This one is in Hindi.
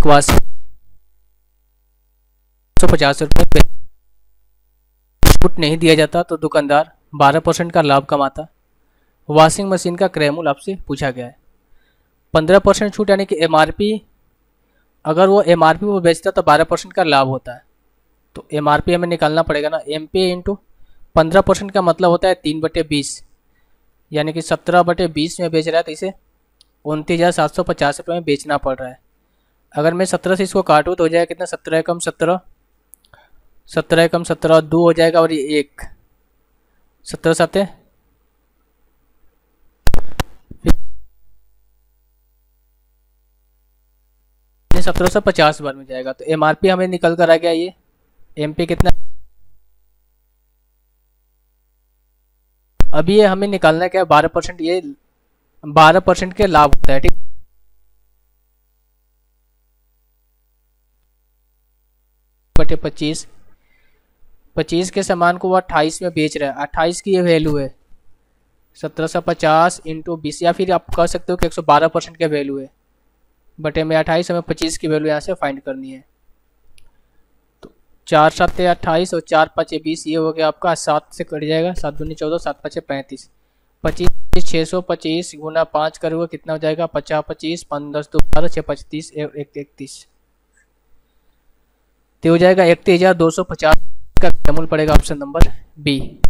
150 रुपये छूट नहीं दिया जाता तो दुकानदार 12% का लाभ कमाता। वॉशिंग मशीन का क्रय मूल्य आपसे पूछा गया है। 15% छूट यानी कि MRP, अगर वो MRP वो बेचता तो 12% का लाभ होता है, तो MRP हमें निकालना पड़ेगा ना। MP इंटू 15% का मतलब होता है 3/20, यानी कि 17/20 में बेच रहा है तो इसे 29,750 रुपये में बेचना पड़ रहा है। अगर मैं 17 से इसको काटूँ तो हो जाएगा कितना, 17 कम 17 2 हो जाएगा और ये 1, 17 7। ये 1750 बार में जाएगा तो MRP हमें निकल कर आ गया। ये MP कितना, अभी ये हमें निकालना क्या है 12%, ये 12% के लाभ होता है। ठीक, बटे 25 के सामान को वो 28 में बेच रहा है, 28 की ये वैल्यू है 1750 इंटू 20, या फिर आप कह सकते हो कि 112% के वैल्यू है बटे में 28, हमें 25 की वैल्यू यहाँ से फाइंड करनी है। तो 4 7 28 और 4 5 20, ये हो गया आपका, 7 से कट जाएगा, 7 दूनी 14, 7 5 35, 25 625 गुना 5 करोगे कितना हो जाएगा 50 25, 5 10 2 12, 6 5 30, 1 31, तो हो जाएगा 31,250 का मूल पड़ेगा ऑप्शन नंबर B।